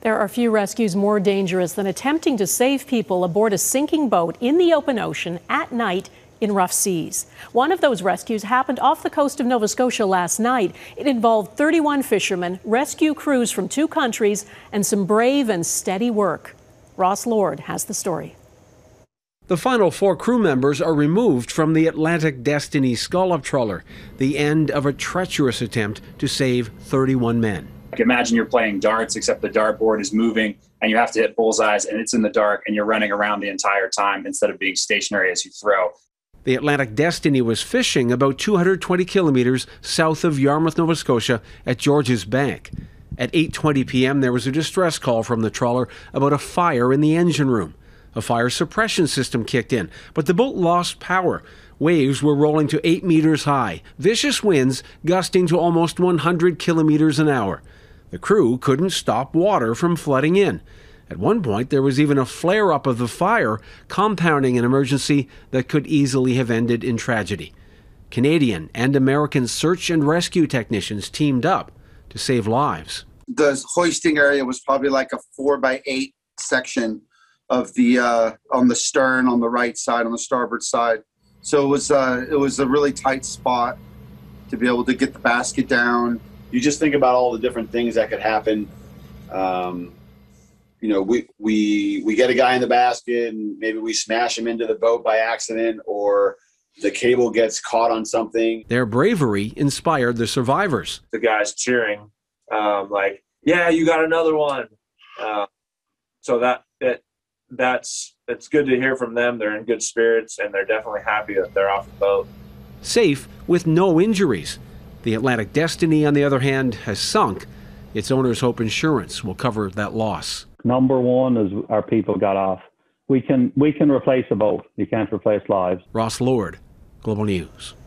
There are few rescues more dangerous than attempting to save people aboard a sinking boat in the open ocean at night in rough seas. One of those rescues happened off the coast of Nova Scotia last night. It involved 31 fishermen, rescue crews from two countries, and some brave and steady work. Ross Lord has the story. The final four crew members are removed from the Atlantic Destiny scallop trawler, the end of a treacherous attempt to save 31 men. Like, imagine you're playing darts, except the dartboard is moving and you have to hit bullseyes, and it's in the dark, and you're running around the entire time instead of being stationary as you throw. The Atlantic Destiny was fishing about 220 kilometers south of Yarmouth, Nova Scotia, at George's Bank. At 8:20 p.m., there was a distress call from the trawler about a fire in the engine room. A fire suppression system kicked in, but the boat lost power. Waves were rolling to 8 meters high, vicious winds gusting to almost 100 kilometers an hour. The crew couldn't stop water from flooding in. At one point, there was even a flare-up of the fire, compounding an emergency that could easily have ended in tragedy. Canadian and American search and rescue technicians teamed up to save lives. The hoisting area was probably like a 4x8 section of the on the stern, on the right side, on the starboard side. So it was a really tight spot to be able to get the basket down. You just think about all the different things that could happen. You know, we get a guy in the basket and maybe we smash him into the boat by accident, or the cable gets caught on something. Their bravery inspired the survivors. The guys cheering, like, yeah, you got another one. So it's good to hear from them. They're in good spirits, and they're definitely happy that they're off the boat. Safe with no injuries. The Atlantic Destiny, on the other hand, has sunk. Its owners hope insurance will cover that loss. Number one is our people got off. We can replace a boat. You can't replace lives. Ross Lord, Global News.